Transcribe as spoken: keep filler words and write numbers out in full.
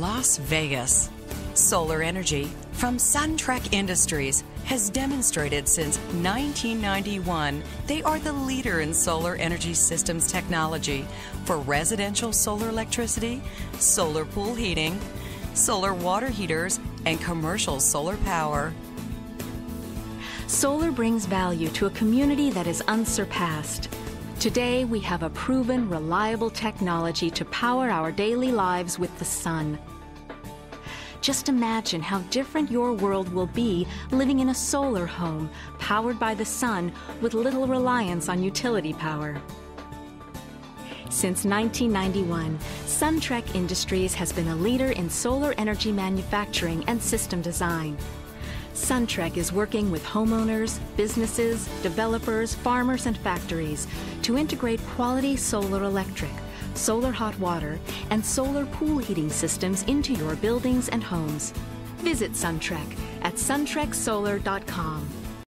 Las Vegas. Solar energy from Suntrek Industries has demonstrated since nineteen ninety-one they are the leader in solar energy systems technology for residential solar electricity, solar pool heating, solar water heaters, and commercial solar power. Solar brings value to a community that is unsurpassed. Today, we have a proven, reliable technology to power our daily lives with the sun. Just imagine how different your world will be living in a solar home, powered by the sun, with little reliance on utility power. Since nineteen ninety-one, Suntrek Industries has been a leader in solar energy manufacturing and system design. Suntrek is working with homeowners, businesses, developers, farmers, and factories to integrate quality solar electric, solar hot water, and solar pool heating systems into your buildings and homes. Visit Suntrek at suntrek solar dot com.